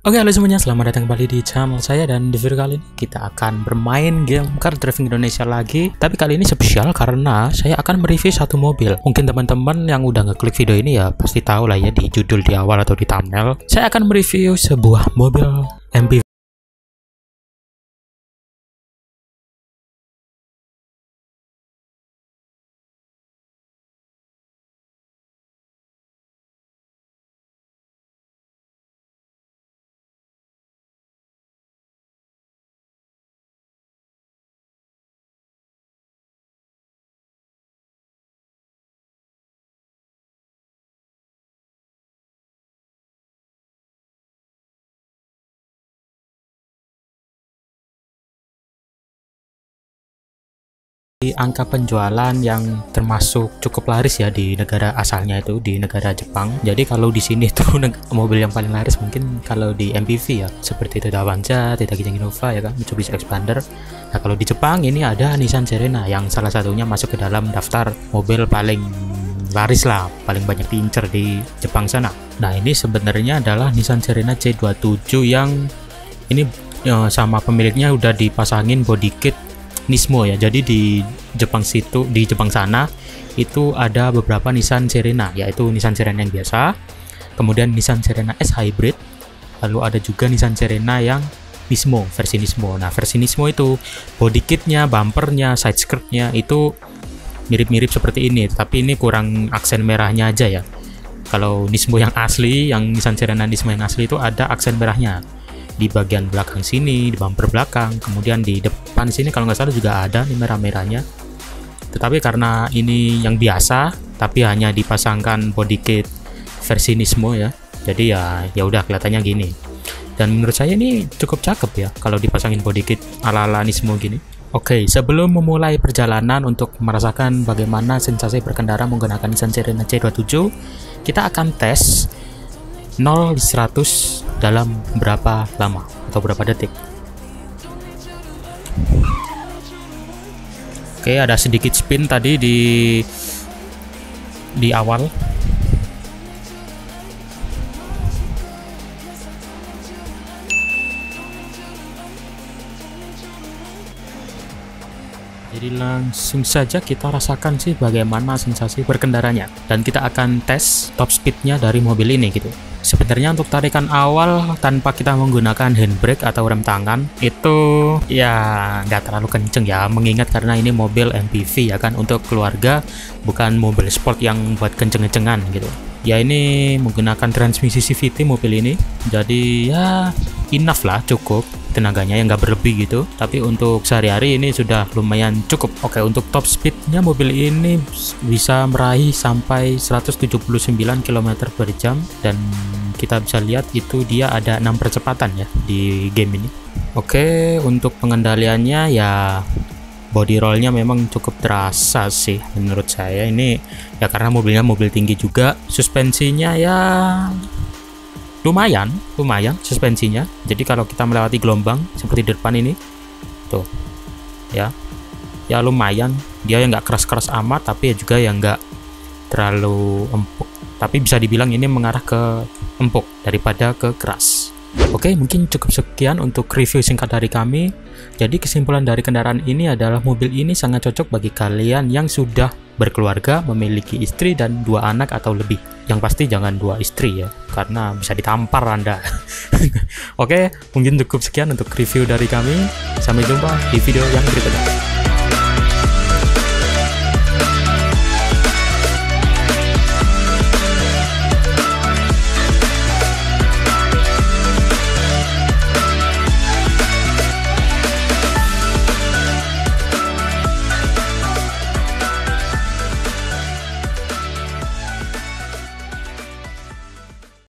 Oke, halo semuanya, selamat datang kembali di channel saya. Dan di video kali ini kita akan bermain game Car Driving Indonesia lagi. Tapi kali ini spesial karena saya akan mereview satu mobil. Mungkin teman-teman yang udah ngeklik video ini ya pasti tahu lah ya, di judul di awal atau di thumbnail. Saya akan mereview sebuah mobil MPV. Angka penjualan yang termasuk cukup laris ya di negara asalnya itu, di negara Jepang. Jadi kalau di sini tuh mobil yang paling laris mungkin kalau di MPV ya, seperti Toyota Avanza, Toyota Kijang Innova ya kan, Mitsubishi Expander. Nah kalau di Jepang ini ada Nissan Serena yang salah satunya masuk ke dalam daftar mobil paling laris lah, paling banyak diincer di Jepang sana. Nah ini sebenarnya adalah Nissan Serena C27 yang ini sama pemiliknya udah dipasangin body kit Nismo ya. Jadi di Jepang situ, di Jepang sana itu ada beberapa Nissan Serena, yaitu Nissan Serena yang biasa, kemudian Nissan Serena S Hybrid, lalu ada juga Nissan Serena yang Nismo, versi Nismo. Nah versi Nismo itu body kitnya, bumpernya, side skirtnya itu mirip-mirip seperti ini, tapi ini kurang aksen merahnya aja ya. Kalau Nismo yang asli, yang Nissan Serena Nismo yang asli itu ada aksen merahnya di bagian belakang sini, di bumper belakang, kemudian di depan sini kalau nggak salah juga ada nih merah-merahnya. Tetapi karena ini yang biasa tapi hanya dipasangkan body kit versi Nismo ya, jadi ya udah kelihatannya gini. Dan menurut saya ini cukup cakep ya kalau dipasangin body kit ala-ala Nismo gini. Oke, sebelum memulai perjalanan untuk merasakan bagaimana sensasi berkendara menggunakan Nissan Serena C27, kita akan tes 0-100 dalam berapa lama atau berapa detik. Oke, ada sedikit spin tadi di awal. Jadi langsung saja kita rasakan sih bagaimana sensasi berkendaranya, dan kita akan tes top speednya dari mobil ini gitu. Sebenarnya untuk tarikan awal tanpa kita menggunakan handbrake atau rem tangan itu ya nggak terlalu kenceng ya, mengingat karena ini mobil MPV ya kan, untuk keluarga, bukan mobil sport yang buat kenceng-kencengan gitu. Ya ini menggunakan transmisi CVT mobil ini, jadi ya enough lah, cukup tenaganya yang nggak berlebih gitu, tapi untuk sehari-hari ini sudah lumayan cukup. Oke, untuk top speednya mobil ini bisa meraih sampai 179 km/jam, dan kita bisa lihat itu dia ada 6 percepatan ya di game ini. Oke, untuk pengendaliannya ya body rollnya memang cukup terasa sih menurut saya ini ya, karena mobilnya mobil tinggi juga. Suspensinya ya lumayan suspensinya. Jadi kalau kita melewati gelombang seperti di depan ini tuh ya, ya lumayan, dia yang nggak keras-keras amat tapi juga yang nggak terlalu empuk, tapi bisa dibilang ini mengarah ke empuk daripada ke keras. Oke, mungkin cukup sekian untuk review singkat dari kami. Jadi kesimpulan dari kendaraan ini adalah mobil ini sangat cocok bagi kalian yang sudah berkeluarga, memiliki istri dan 2 anak atau lebih. Yang pasti jangan 2 istri ya, karena bisa ditampar Anda. Oke, mungkin cukup sekian untuk review dari kami. Sampai jumpa di video yang berikutnya.